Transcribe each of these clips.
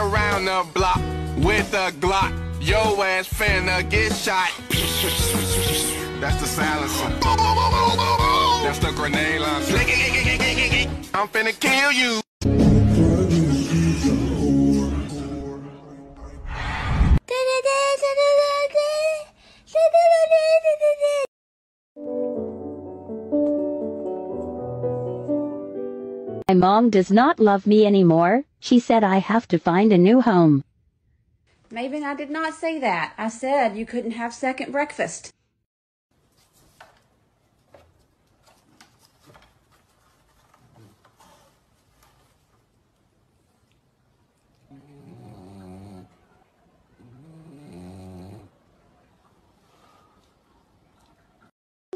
riding around the block with a Glock. Yo ass finna get shot. That's the silencer. That's the grenade launcher. I'm finna kill you. My mom does not love me anymore. She said I have to find a new home. Maven, I did not say that. I said you couldn't have second breakfast.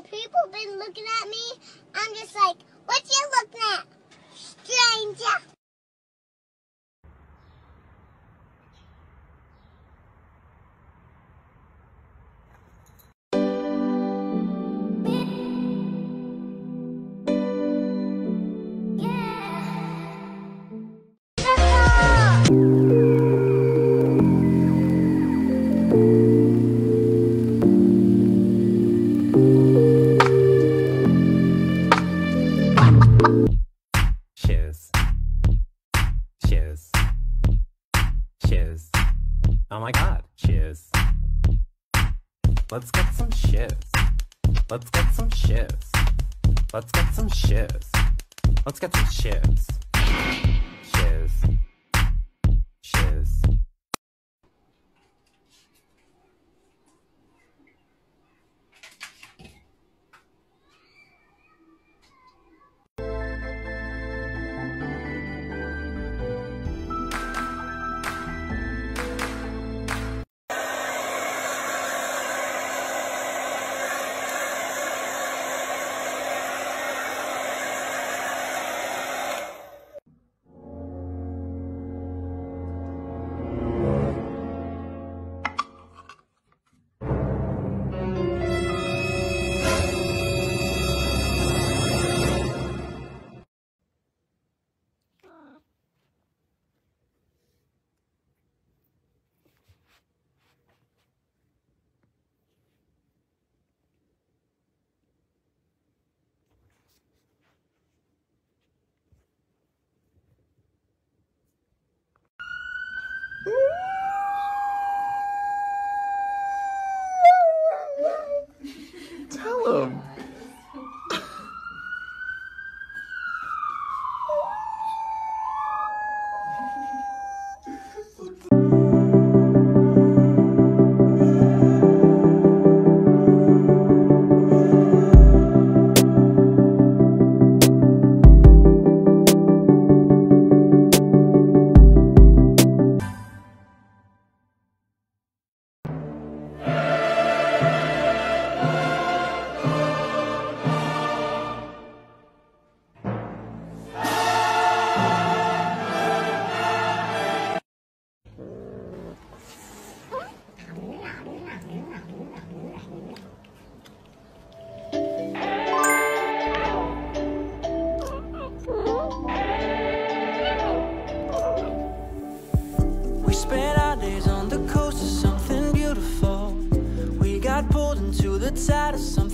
People been looking at me. I'm just like, what you looking at? Stranger. Oh my god, cheers. Let's get some cheers. Let's get some cheers. Let's get some cheers. Let's get some cheers. Cheers. Cheers. Tell him. Side of some